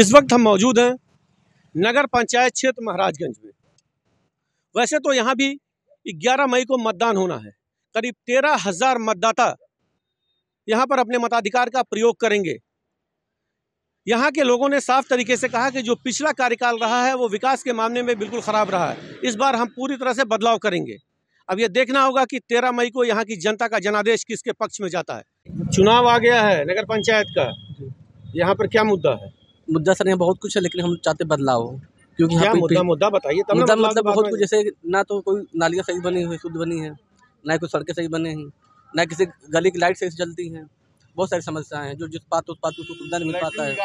इस वक्त हम मौजूद हैं नगर पंचायत क्षेत्र महाराजगंज में। वैसे तो यहाँ भी 11 मई को मतदान होना है। करीब 13,000 मतदाता यहाँ पर अपने मताधिकार का प्रयोग करेंगे। यहाँ के लोगों ने साफ तरीके से कहा कि जो पिछला कार्यकाल रहा है वो विकास के मामले में बिल्कुल ख़राब रहा है, इस बार हम पूरी तरह से बदलाव करेंगे। अब ये देखना होगा कि 13 मई को यहाँ की जनता का जनादेश किसके पक्ष में जाता है। चुनाव आ गया है नगर पंचायत का, यहाँ पर क्या मुद्दा है? मुद्दा सर यहाँ बहुत कुछ है, लेकिन हम चाहते बदलाव हो। क्योंकि यहाँ मुद्दा बताइए। मतलब बहुत कुछ, जैसे ना तो कोई नालियाँ सही बनी हुई शुद्ध बनी है, ना कोई सड़कें सही बने हैं, ना किसी गली की लाइट सही से चलती हैं। बहुत सारी समस्याएं हैं जो जिस पात उस पात उसको सुविधा नहीं मिल पाता है।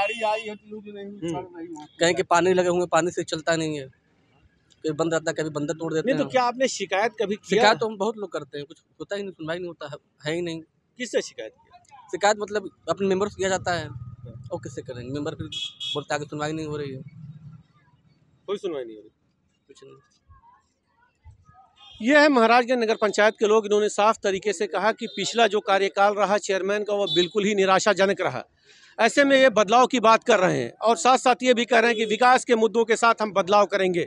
कहीं के पानी लगे हुए, पानी से चलता नहीं है, कभी बंद रहता है, कभी बंदर तोड़ देते हैं। तो क्या आपने शिकायत कभी किया? शिकायत तो हम बहुत लोग करते हैं, कुछ होता ही नहीं, सुनवाई नहीं होता है ही नहीं। किससे शिकायत किया? शिकायत मतलब अपने मेम्बर से किया जाता है, और किससे करेंगे? मेम्बर फिर बोलता है कि सुनवाई नहीं हो रही है, कोई सुनवाई नहीं हो रही, कुछ नहीं। यह है महाराजगंज नगर पंचायत के लोग। इन्होंने साफ तरीके से कहा कि पिछला जो कार्यकाल रहा चेयरमैन का वो बिल्कुल ही निराशाजनक रहा। ऐसे में ये बदलाव की बात कर रहे हैं और साथ साथ ये भी कह रहे हैं कि विकास के मुद्दों के साथ हम बदलाव करेंगे।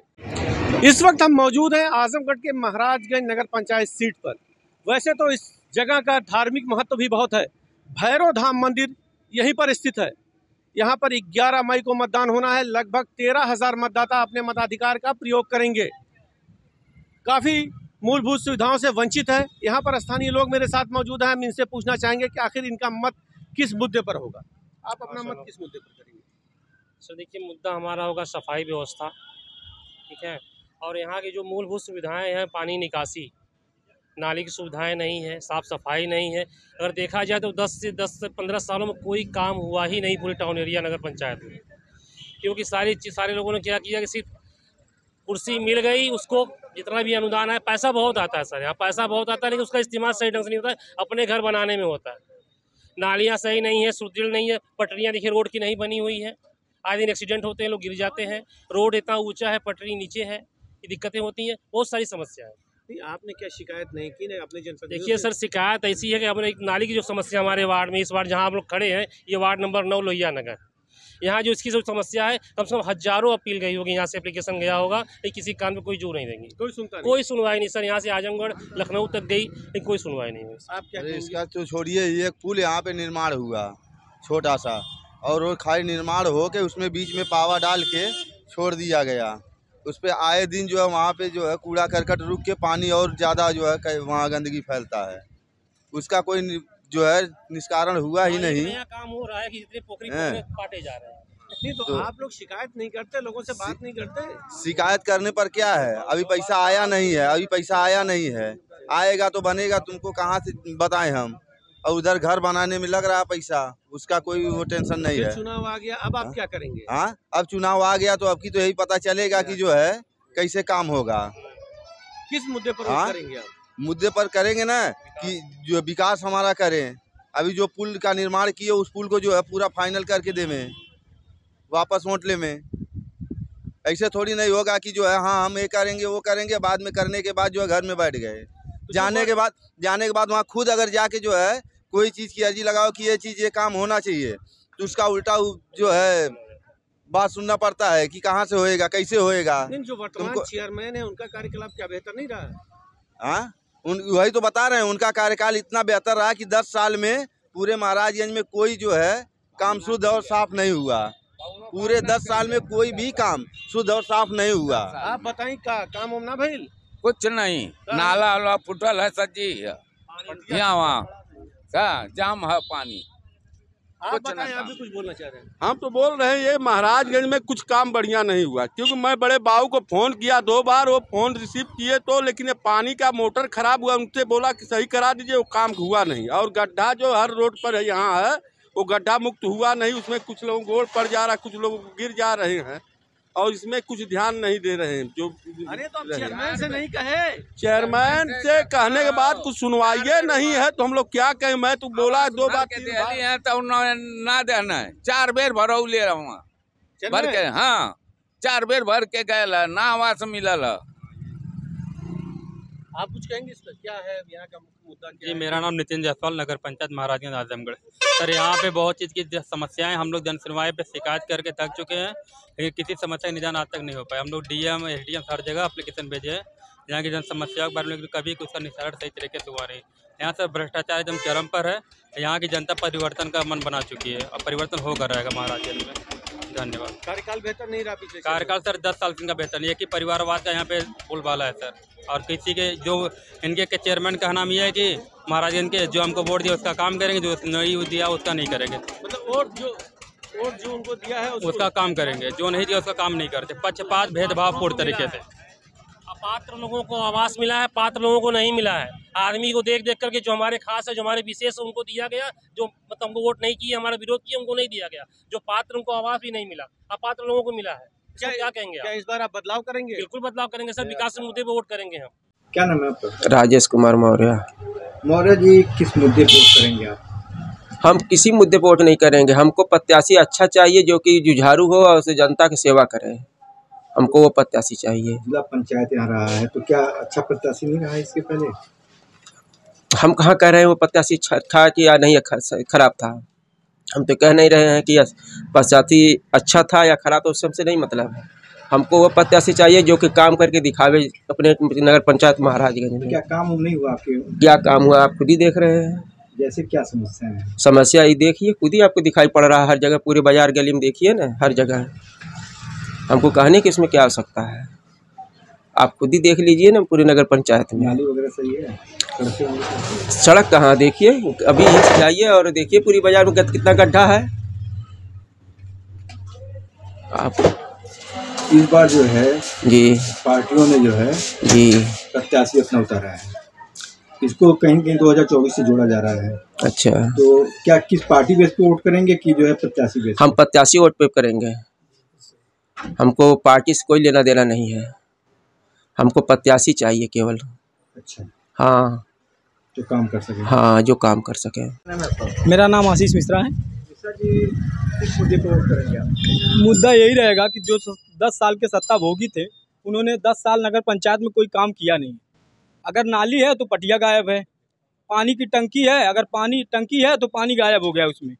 इस वक्त हम मौजूद हैं आजमगढ़ के महाराजगंज नगर पंचायत सीट पर। वैसे तो इस जगह का धार्मिक महत्व भी बहुत है। भैरव धाम मंदिर यहीं पर स्थित है। यहाँ पर 11 मई को मतदान होना है। लगभग 13,000 मतदाता अपने मताधिकार का प्रयोग करेंगे। काफ़ी मूलभूत सुविधाओं से वंचित है। यहाँ पर स्थानीय लोग मेरे साथ मौजूद हैं। हम इनसे पूछना चाहेंगे कि आखिर इनका मत किस मुद्दे पर होगा। आप अपना मत किस मुद्दे पर करेंगे? सर देखिए, मुद्दा हमारा होगा सफाई व्यवस्था, ठीक है, और यहाँ की जो मूलभूत सुविधाएं हैं, पानी निकासी, नाली की सुविधाएं नहीं है, साफ सफाई नहीं है। अगर देखा जाए तो 10 से 15 सालों में कोई काम हुआ ही नहीं पूरे टाउन एरिया नगर पंचायत में, क्योंकि सारे लोगों ने क्या किया कि सिर्फ कुर्सी मिल गई, उसको जितना भी अनुदान है, पैसा बहुत आता है सर, यहाँ पैसा बहुत आता है, लेकिन उसका इस्तेमाल सही ढंग से नहीं होता है, अपने घर बनाने में होता है। नालियाँ सही नहीं है, सुदृढ़ नहीं है, पटरियाँ देखिए रोड की नहीं बनी हुई है, आए दिन एक्सीडेंट होते हैं, लोग गिर जाते हैं, रोड इतना ऊँचा है, पटरी नीचे है, ये दिक्कतें होती हैं, बहुत सारी समस्या है। आपने क्या शिकायत नहीं की ना अपने जनप्रतिनिधि? देखिए सर, शिकायत ऐसी है कि अपने एक नाली की जो समस्या हमारे वार्ड में, इस वार्ड जहाँ हम लोग खड़े हैं, ये वार्ड नंबर 9 लोहिया नगर, यहाँ जो इसकी जो समस्या है, कम से कम हज़ारों अपील गई होगी, यहाँ से एप्लीकेशन गया होगा, लेकिन किसी कान पे कोई जोर नहीं देंगे, कोई सुनवाई नहीं सर। यहाँ से आजमगढ़ लखनऊ तक गई, लेकिन कोई सुनवाई नहीं हुई। आप क्या इसका तो छोड़िए, ये पुल यहाँ पे निर्माण हुआ छोटा सा, और वो खाली निर्माण हो के उसमें बीच में पावा डाल के छोड़ दिया गया। उस पर आए दिन जो है वहाँ पे जो है कूड़ा करकट रुक के पानी और ज़्यादा जो है वहाँ गंदगी फैलता है, उसका कोई जो है निष्कारण हुआ ही नहीं। काम हो रहा है कि जितने पोखरी काटे जा रहे हैं। नहीं तो आप लोग शिकायत नहीं करते, लोगों से बात नहीं करते? शिकायत करने पर क्या है, अभी पैसा आया नहीं है, अभी पैसा आया नहीं है, आएगा तो बनेगा, तुमको कहाँ से बताएं हम। और उधर घर बनाने में लग रहा है पैसा, उसका कोई वो टेंशन नहीं है। चुनाव आ गया, अब आप क्या करेंगे? हाँ, अब चुनाव आ गया तो अब की तो यही पता चलेगा कि जो है कैसे काम होगा, किस मुद्दे पर करेंगे। आप मुद्दे पर करेंगे ना कि जो विकास हमारा करें। अभी जो पुल का निर्माण किए, उस पुल को जो है पूरा फाइनल करके देवें वापस होटले में। ऐसे थोड़ी नहीं होगा कि जो है हाँ हम ये करेंगे वो करेंगे, बाद में करने के बाद जो है घर में बैठ गए। जाने के बाद वहाँ खुद अगर जाके जो है कोई चीज़ की अर्जी लगाओ कि ये चीज़ ये काम होना चाहिए, तो उसका उल्टा जो है बात सुनना पड़ता है कि कहाँ से होएगा, कैसे होएगा। जो वर्तमान चेयरमैन है उनका कार्यकाल क्या बेहतर नहीं रहा? हाँ, वही तो बता रहे हैं, उनका कार्यकाल इतना बेहतर रहा कि 10 साल में पूरे महाराजगंज में कोई जो है काम शुद्ध और साफ नहीं हुआ। पूरे 10 साल में कोई भी काम शुद्ध और साफ नहीं हुआ। आप बताइए काम ना भइल? कुछ नहीं, नाला वाला फुटल है, सच्ची है, यहाँ वहाँ जाम है पानी। आप बताएं, आप भी कुछ बोलना चाह रहे हैं? हम तो बोल रहे हैं ये महाराजगंज में कुछ काम बढ़िया नहीं हुआ, क्योंकि मैं बड़े बाबू को फ़ोन किया 2 बार, वो फ़ोन रिसीव किए तो, लेकिन ये पानी का मोटर खराब हुआ, उनसे बोला कि सही करा दीजिए, वो काम हुआ नहीं। और गड्ढा जो हर रोड पर है यहाँ है, वो गड्ढा मुक्त हुआ नहीं, उसमें कुछ लोगों को गोड़ पड़ जा रहा, कुछ लोग गिर जा रहे हैं, और इसमें कुछ ध्यान नहीं दे रहे हैं जो। अरे तो चेयरमैन से नहीं कहे, चेयरमैन से कहने के बाद कुछ सुनवाई नहीं है तो हम लोग क्या कहें। मैं तो बोला 2 बार 3 बार है तो ना देना है, 4 बेर भरऊ ले रहा हूँ भर के, हाँ 4 बेर भर के गए, ना आवास मिलल। आप कुछ कहेंगे इस पर, क्या है यहाँ का मुख्य मुद्दा? जी, मेरा नाम नितिन जायसवाल, नगर पंचायत महाराजगंज आजमगढ़। सर, यहाँ पे बहुत चीज़ की समस्याएं हम लोग जनसुनवाई पे शिकायत करके थक चुके हैं, लेकिन किसी समस्या का निदान आज तक नहीं हो पाया। हम लोग डीएम, एसडीएम हर जगह एप्लीकेशन भेजे हैं यहाँ की जन समस्याओं के बारे में, कभी उसका निस्तारण सही तरीके से हुआ नहीं। यहाँ से भ्रष्टाचार एकदम चरम पर है। यहाँ की जनता परिवर्तन का मन बना चुकी है और परिवर्तन होकर रहेगा महाराजगंज में। धन्यवाद। कार्यकाल बेहतर नहीं रहा पीछे? कार्यकाल सर 10 साल का बेहतर, ये कि परिवारवाद का यहाँ पे बोलबाला है सर। और किसी के जो इनके चेयरमैन का नाम ये है कि महाराजगंज के जो हमको वोट दिया उसका काम करेंगे, जो नहीं दिया उसका नहीं करेंगे। मतलब वोट जो उनको दिया है उसका काम करेंगे, जो नहीं दिया उसका काम नहीं करते। पक्षपात, भेदभाव पूर्ण तरीके से। अपात्र लोगों को आवास मिला है, पात्र लोगों को नहीं मिला है। आदमी को देख देख करके जो हमारे खास है, जो हमारे विशेष है, उनको दिया गया। जो मतलब हमको वोट नहीं किए, हमारा विरोध किया, उनको नहीं दिया गया। जो पात्र, उनको आवास भी नहीं मिला, अपात्र लोगों को मिला है। क्या कहेंगे आप? इस बार आप बदलाव करेंगे? बिल्कुल बदलाव करेंगे सर, विकास के मुद्दे पे वोट करेंगे हम। क्या नाम है आपका? राजेश कुमार मौर्य। मौर्य जी, किस मुद्दे पे वोट करेंगे आप? हम किसी मुद्दे पे वोट नहीं करेंगे। हमको प्रत्याशी अच्छा चाहिए जो कि जुझारू हो और उसे जनता की सेवा करे। हमको वो प्रत्याशी चाहिए। जिला पंचायत यहाँ रहा है तो क्या अच्छा प्रत्याशी नहीं रहा इसके पहले? हम कहाँ कह रहे हैं वो प्रत्याशी था कि या नहीं खराब था। हम तो कह नहीं रहे हैं कि प्रत्याशी अच्छा था या खराब, तो उससे हमसे नहीं मतलब है। हमको वो प्रत्याशी चाहिए जो कि काम करके दिखावे अपने नगर पंचायत महाराजगंज में। क्या काम नहीं हुआ आपके? क्या काम हुआ आप खुद ही देख रहे हैं। जैसे क्या समस्या है? समस्या ये देखिए, खुद ही आपको दिखाई पड़ रहा है हर जगह, पूरे बाजार गली में देखिए ना, हर जगह। हमको कहने की इसमें क्या आवश्यकता है, आप खुद ही देख लीजिए ना पूरे नगर पंचायत में। नाली वगैरह सही है? सड़क कहाँ देखिए, अभी जाइए और देखिए पूरी बाजार में कितना गड्ढा है। आप इस बार जो है जी पार्टियों ने जो है जी प्रत्याशी अपना उतारा है, इसको कहीं कहीं 2024 से जोड़ा जा रहा है। अच्छा, तो क्या किस पार्टी बेस पे वोट करेंगे कि जो है प्रत्याशी बेस? हम प्रत्याशी वोट पे करेंगे। हमको पार्टी से कोई लेना देना नहीं है, हमको प्रत्याशी चाहिए केवल। अच्छा, हाँ, जो काम कर सके। हाँ, जो काम कर सके। मेरा नाम आशीष मिश्रा है। मिश्रा जी, किस मुद्दे पर वोट करेंगे आप? मुद्दा यही रहेगा कि जो 10 साल के सत्ता भोगी थे, उन्होंने 10 साल नगर पंचायत में कोई काम किया नहीं। अगर नाली है तो पटिया गायब है, पानी की टंकी है, अगर पानी टंकी है तो पानी गायब हो गया, उसमें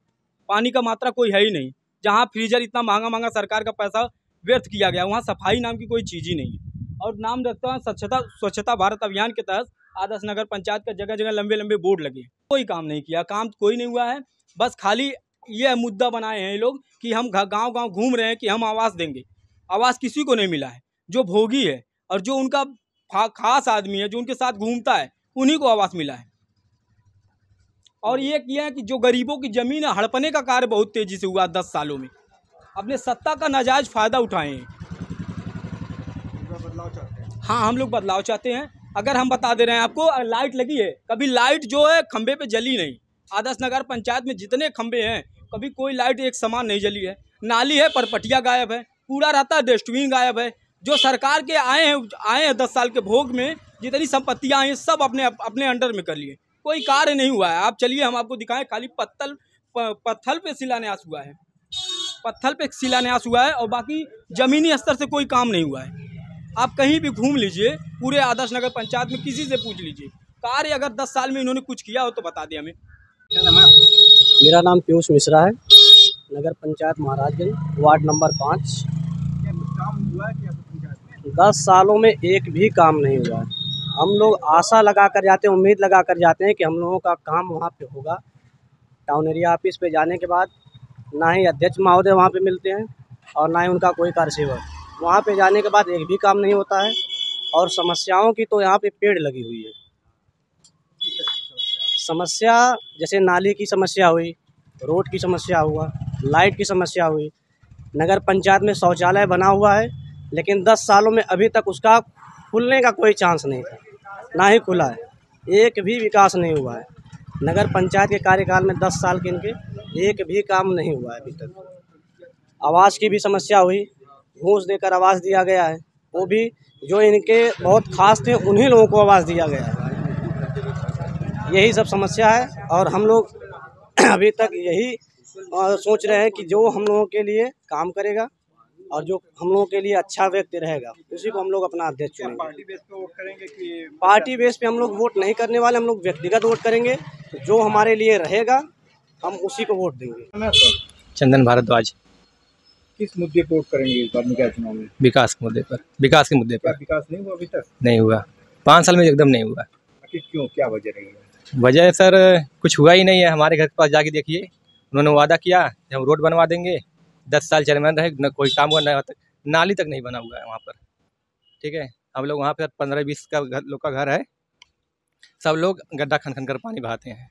पानी का मात्रा कोई है ही नहीं। जहाँ फ्रीजर इतना महंगा सरकार का पैसा व्यर्थ किया गया, वहाँ सफाई नाम की कोई चीज़ ही नहीं है। और नाम रखता है स्वच्छता भारत अभियान के तहत आदर्श नगर पंचायत का जगह जगह लंबे लंबे बोर्ड लगे, कोई काम नहीं किया, काम कोई नहीं हुआ है। बस खाली ये मुद्दा बनाए हैं ये लोग कि हम गांव-गांव घूम रहे हैं कि हम आवास देंगे। आवास किसी को नहीं मिला है, जो भोगी है और जो उनका खास आदमी है जो उनके साथ घूमता है, उन्हीं को आवास मिला है। और ये किया है कि जो गरीबों की जमीन हड़पने का कार्य बहुत तेजी से हुआ 10 सालों में, अपने सत्ता का नाजायज फायदा उठाए हैं। हाँ, हम लोग बदलाव चाहते हैं। अगर हम बता दे रहे हैं आपको, लाइट लगी है, कभी लाइट जो है खंबे पे जली नहीं। आदर्श नगर पंचायत में जितने खंबे हैं, कभी कोई लाइट एक समान नहीं जली है। नाली है पर पटिया गायब है, कूड़ा रहता है, डस्टबिन गायब है। जो सरकार के आए हैं 10 साल के भोग में, जितनी संपत्तियाँ आई हैं सब अपने अंडर में कर लिए, कोई कार्य नहीं हुआ है। आप चलिए, हम आपको दिखाएं, खाली पत्थर पर शिलान्यास हुआ है, पत्थर पर शिलान्यास हुआ है और बाकी जमीनी स्तर से कोई काम नहीं हुआ है। आप कहीं भी घूम लीजिए, पूरे आदर्श नगर पंचायत में किसी से पूछ लीजिए, कार्य अगर 10 साल में इन्होंने कुछ किया हो तो बता दें हमें। मेरा नाम पीयूष मिश्रा है, नगर पंचायत महाराजगंज, वार्ड नंबर 5। काम हुआ क्या? 10 सालों में एक भी काम नहीं हुआ। हम लोग आशा लगा कर जाते हैं, उम्मीद लगा कर जाते हैं कि हम लोगों का काम वहाँ पे होगा। टाउन एरिया ऑफिस पे जाने के बाद ना ही अध्यक्ष महोदय वहाँ पे मिलते हैं और ना ही उनका कोई कार्यसेवक। वहाँ पे जाने के बाद एक भी काम नहीं होता है। और समस्याओं की तो यहाँ पे पेड़ लगी हुई है। समस्या जैसे नाली की समस्या हुई, रोड की समस्या हुआ, लाइट की समस्या हुई। नगर पंचायत में शौचालय बना हुआ है, लेकिन 10 सालों में अभी तक उसका खुलने का कोई चांस नहीं था, ना ही खुला है। एक भी विकास नहीं हुआ है नगर पंचायत के कार्यकाल में। 10 साल के इनके एक भी काम नहीं हुआ है अभी तक। आवास की भी समस्या हुई, घूस देकर आवास दिया गया है, वो भी जो इनके बहुत खास थे उन्हीं लोगों को आवास दिया गया है। यही सब समस्या है और हम लोग अभी तक यही सोच रहे हैं कि जो हम लोगों के लिए काम करेगा और जो हम लोगों के लिए अच्छा व्यक्ति रहेगा उसी को हम लोग अपना अध्यक्ष चुनेंगे। पार्टी बेस पे वोट करेंगे कि पार्टी बेस पे हम लोग वोट नहीं करने वाले, हम लोग व्यक्तिगत वोट करेंगे। जो हमारे लिए रहेगा हम उसी को वोट देंगे। चंदन भारद्वाज। किस मुद्दे पर वोट करेंगे इस बार में क्या चुनाव में? विकास के मुद्दे पर। विकास के मुद्दे पर विकास नहीं हुआ अभी तक? नहीं हुआ, 5 साल में एकदम नहीं हुआ। क्यों, क्या वजह रही है? वजह सर कुछ हुआ ही नहीं है। हमारे घर के पास जाके देखिए, उन्होंने वादा किया हम रोड बनवा देंगे, 10 साल चेयरमैन रहे, न कोई काम हुआ, नाली तक नहीं बना हुआ है वहाँ पर। ठीक है, हम लोग वहाँ पर 15-20 का लोग का घर है, सब लोग गड्ढा खनखन कर पानी बहाते हैं।